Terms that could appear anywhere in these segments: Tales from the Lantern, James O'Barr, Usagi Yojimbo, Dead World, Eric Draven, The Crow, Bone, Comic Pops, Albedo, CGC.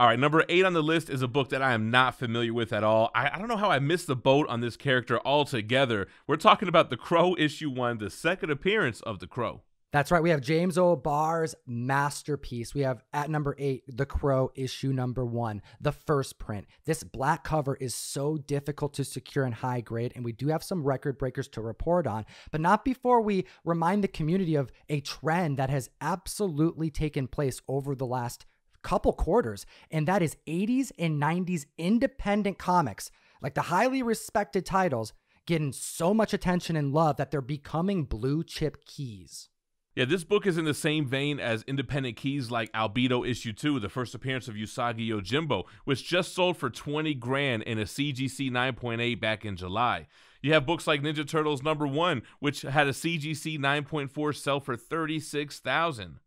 All right, number 8 on the list is a book that I am not familiar with at all. I don't know how I missed the boat on this character altogether. We're talking about The Crow, issue 1, the second appearance of The Crow. That's right. We have James O'Barr's masterpiece. We have at number 8, The Crow, issue number 1, the first print. This black cover is so difficult to secure in high grade, and we do have some record breakers to report on, but not before we remind the community of a trend that has absolutely taken place over the last couple quarters, and that is 80s and 90s independent comics, like the highly respected titles, getting so much attention and love that they're becoming blue chip keys. Yeah, this book is in the same vein as independent keys like Albedo issue 2, the first appearance of Usagi Yojimbo, which just sold for 20 grand in a CGC 9.8 back in July. You have books like Ninja Turtles number 1, which had a CGC 9.4 sell for 36,000.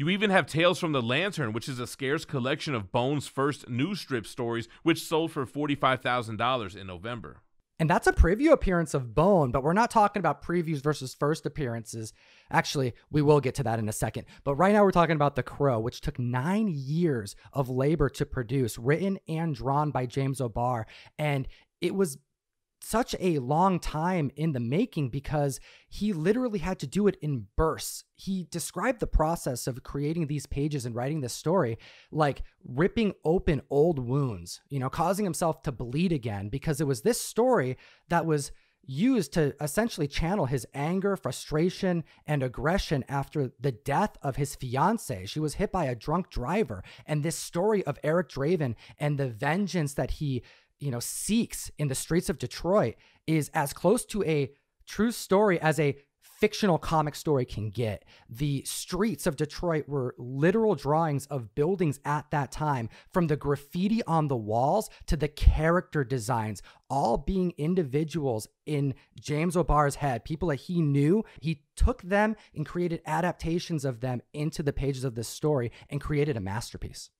You even have Tales from the Lantern, which is a scarce collection of Bone's first news strip stories, which sold for $45,000 in November. And that's a preview appearance of Bone, but we're not talking about previews versus first appearances. Actually, we will get to that in a second. But right now we're talking about The Crow, which took 9 years of labor to produce, written and drawn by James O'Barr. And it was such a long time in the making because he literally had to do it in bursts. He described the process of creating these pages and writing this story like ripping open old wounds, you know, causing himself to bleed again, because it was this story that was used to essentially channel his anger, frustration, and aggression after the death of his fiancee. She was hit by a drunk driver. And this story of Eric Draven and the vengeance that he seeks in the streets of Detroit is as close to a true story as a fictional comic story can get. The streets of Detroit were literal drawings of buildings at that time, from the graffiti on the walls to the character designs, all being individuals in James O'Barr's head, people that he knew. He took them and created adaptations of them into the pages of this story and created a masterpiece.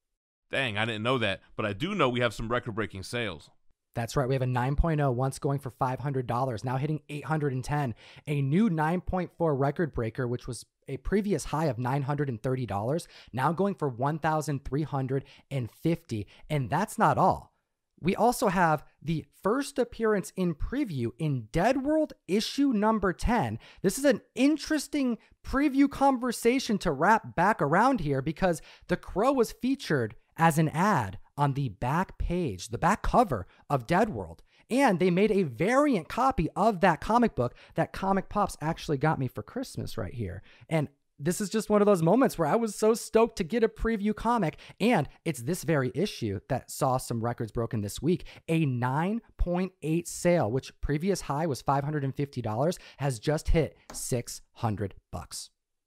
Dang, I didn't know that, but I do know we have some record-breaking sales. That's right. We have a 9.0 once going for $500, now hitting $810, a new 9.4 record breaker, which was a previous high of $930, now going for $1,350. And that's not all. We also have the first appearance in preview in Dead World issue number 10. This is an interesting preview conversation to wrap back around here, because The Crow was featured as an ad on the back page, the back cover of Dead World. And they made a variant copy of that comic book that Comic Pops actually got me for Christmas right here. And this is just one of those moments where I was so stoked to get a preview comic, and it's this very issue that saw some records broken this week. A 9.8 sale, which previous high was $550, has just hit $600.